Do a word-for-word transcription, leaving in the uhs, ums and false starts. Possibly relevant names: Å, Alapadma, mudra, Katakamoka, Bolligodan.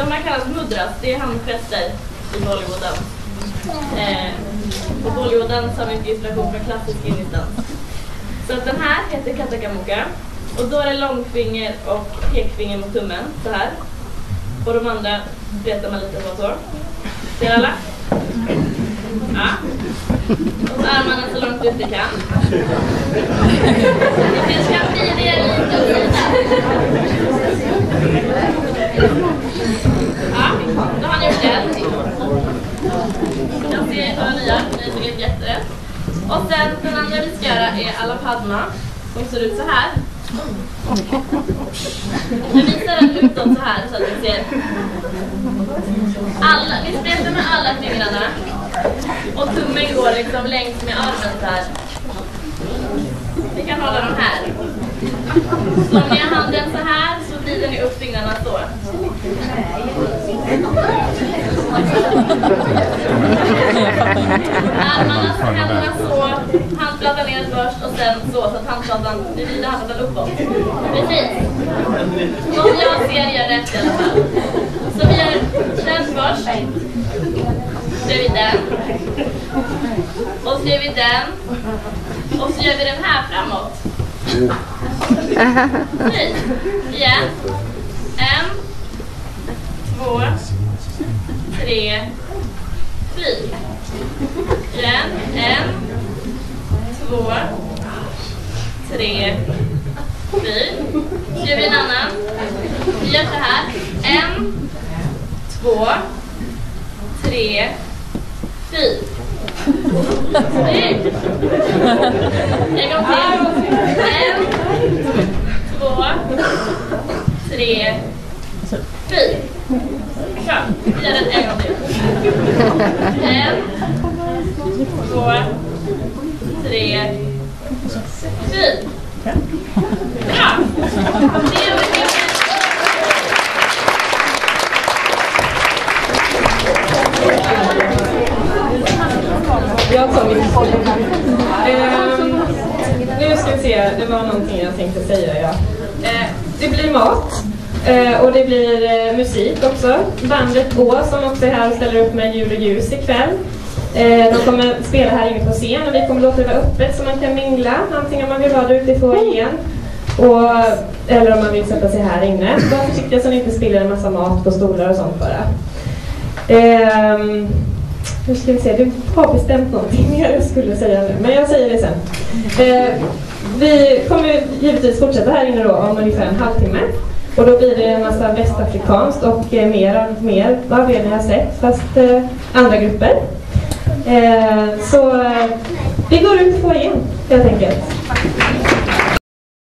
de här kallas mudras, det är handgester i Bolligodan. Eh, och Bolligodan samlar inspiration från klassisk indisk. Så att den här heter Katakamoka. Och då är det långfinger och pekfinger mot tummen, så här. Och de andra bretar man lite så. Ser alla? Ja. Och armarna så långt ut det kan. Det ska bli det lite och ja, då har ni gjort det. Jag ser några nya, ni är jätterätt. Och sen den andra vi ska göra är Alapadma. Som ser ut så här. Jag visar den utåt så här så att ni ser. Alla, vi spretar med alla fingrarna. Och tummen går liksom längs med armen så här. Vi kan hålla dem här. Så om ni har handen så här så vrider ni upp fingrarna så. Armarna så, händerna så. Handflatan ner först och sen så. Så att handflatan, ni vrider handflatan uppåt. Precis. Om jag ser gör rätt i alla fall. Så vi gör den först. Så gör vi den. Och så gör vi den. Och så gör vi den här framåt. Nej. Igen. En. Två. Tre. Fyra. Igen. En. Två. Tre. Fyra. Så gör vi en annan. Vi gör så här. En. Två. Tre. Fyra. Snyggt! En gång till. En, två, tre, fyra. Kör, vi gör det en gång till. En, två, tre, fyra. Bra! Det är mycket. Jag kom in. Ehm, nu ska vi se, det var någonting jag tänkte säga. Ja. Eh, det blir mat eh, och det blir eh, musik också. Bandet Å som också är här och ställer upp med ljud och ljus ikväll. Eh, de kommer spela här inne på scen och vi kommer låta det vara öppet så man kan mingla. Antingen om man vill vara där ute i foajén och eller om man vill sätta sig här inne. Var försiktiga så ni inte spiller en massa mat på stolar och sånt bara. Ehm... Nu ska vi se, du har bestämt någonting jag skulle säga nu, men jag säger det sen. Eh, vi kommer givetvis fortsätta här inne då om ungefär en halvtimme. Och då blir det en massa västafrikanskt och eh, mer och mer vad vi har sett, fast eh, andra grupper. Eh, så eh, vi går ut på igen, helt enkelt.